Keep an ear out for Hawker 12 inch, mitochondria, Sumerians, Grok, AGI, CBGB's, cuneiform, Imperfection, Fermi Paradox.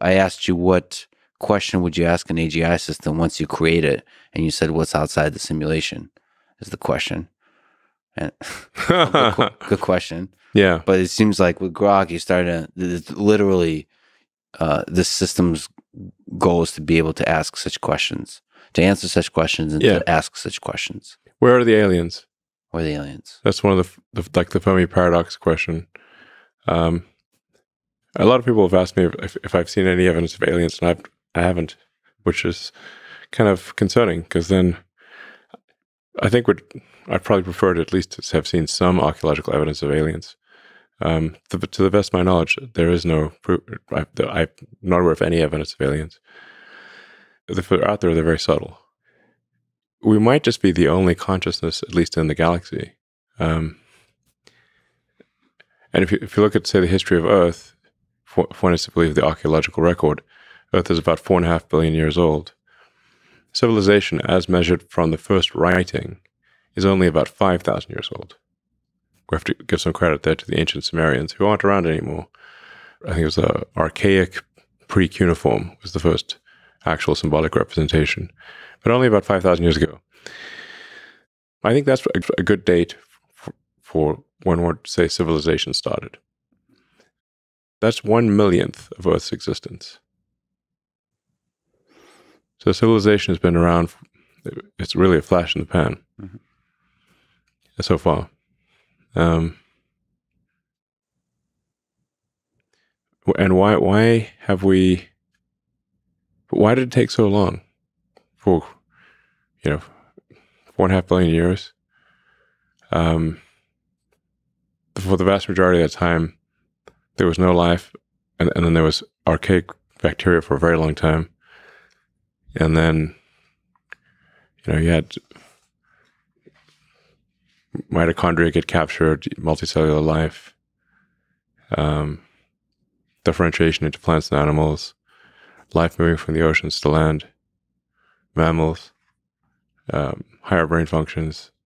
I asked you what question would you ask an AGI system once you create it, and you said what's outside the simulation is the question. And good question. Yeah. But it seems like with Grok, you started literally this system's goal is to be able to ask such questions, to answer such questions, and to ask such questions. Where are the aliens? Where are the aliens? That's one of the Fermi Paradox question. A lot of people have asked me if I've seen any evidence of aliens, and I haven't, which is kind of concerning, because then I think I'd probably prefer to at least have seen some archaeological evidence of aliens. To the best of my knowledge, there is no proof. I'm not aware of any evidence of aliens. If they're out there, they're very subtle. We might just be the only consciousness, at least in the galaxy. And if you look at, say, the history of Earth, if one is to believe the archaeological record, Earth is about 4.5 billion years old. Civilization, as measured from the first writing, is only about 5,000 years old. We have to give some credit there to the ancient Sumerians, who aren't around anymore. I think it was the archaic pre-cuneiform was the first actual symbolic representation, but only about 5,000 years ago. I think that's a good date for when one would say civilization started. That's 1/1,000,000th of Earth's existence. So civilization has been around, it's really a flash in the pan so far. And why did it take so long? For, you know, 4.5 billion years. For the vast majority of that time, there was no life, and then there was archaic bacteria for a very long time. And then, you know, you had mitochondria get captured, multicellular life, differentiation into plants and animals, life moving from the oceans to land, mammals, higher brain functions,